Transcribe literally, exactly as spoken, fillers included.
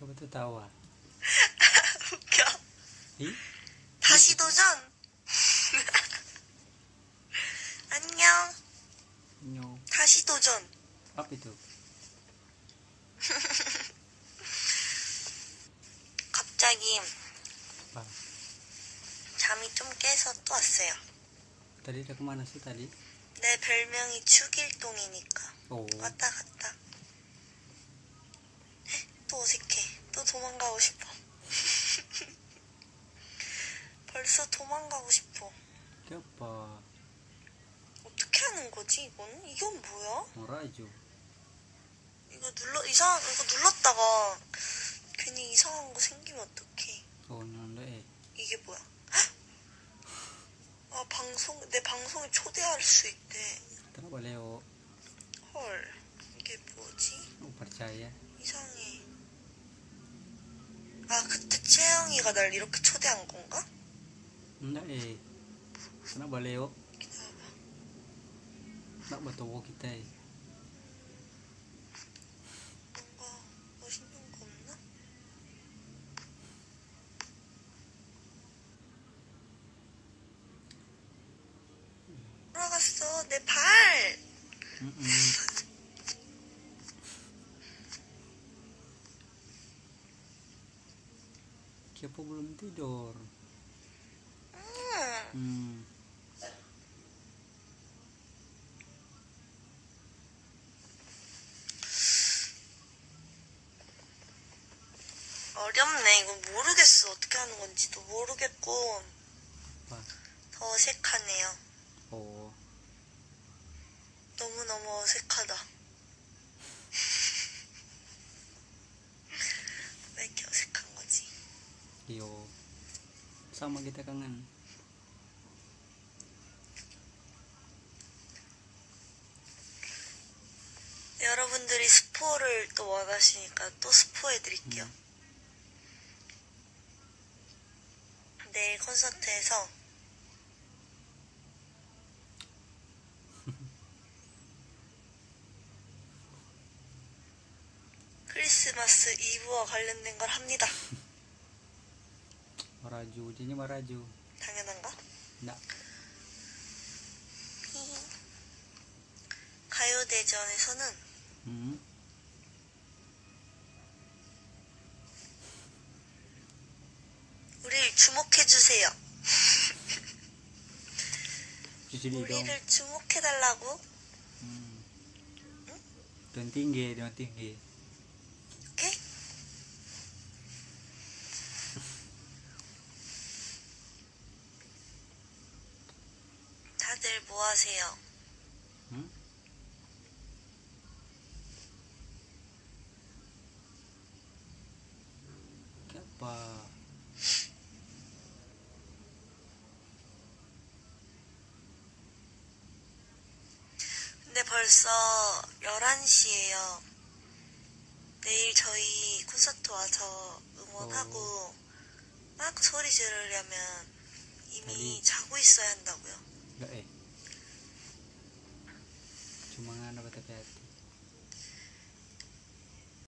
그거부터 나와. 웃겨. 이? 다시 도전. 안녕. 안녕. 다시 도전. 앞에도. 갑자기 아. 잠이 좀 깨서 또 왔어요. 다리를 그만하세요, 다리. 내 별명이 축일동이니까. 오. 왔다 갔다. 또 어색해. 또 도망가고 싶어. 벌써 도망가고 싶어. 귀엽다. 어떻게 하는 거지 이거는? 이건 뭐야? 뭐라죠? 이거 눌러 이상한 이거 눌렀다가 괜히 이상한 거 생기면 어떡해? 오늘래. 이게 뭐야? 아 방송 내 방송에 초대할 수 있대. 들어볼래요? 헐 이게 뭐지? 오빠짜야. 이상해. 아 그때 채영이가 날 이렇게 초대한 건가? 네. 들어볼래요? 나 먼저 오기 때. 뭔가 멋있는 거 없나? 돌아갔어 내 발. 음, 음. Que problem tidur. 음. 음. 어렵네. 이거 모르겠어. 어떻게 하는 건지도 모르겠고 아. 더 어색하네요. 오. 너무너무 어색하다. 왜 이렇게 어색한 거지? 이요. sama kita kangen. 여러분들이 스포를 또 원하시니까 또 스포해드릴게요. 음. 내일 콘서트에서 크리스마스 이브와 관련된 걸 합니다. 말아줘, 우진이 말아줘. 당연한가? 나. 가요대전에서는 음. 우리를 주목해주세요. 우리를 주목해달라고? 음. 응? 돈 띵게, 돈 띵게. 오케이? 다들 뭐 하세요? 응? 봐. 근데 벌써 열한 시예요. 내일 저희 콘서트 와서 응원하고 오. 막 소리 지르려면 이미 자고 있어야 한다고요. 네.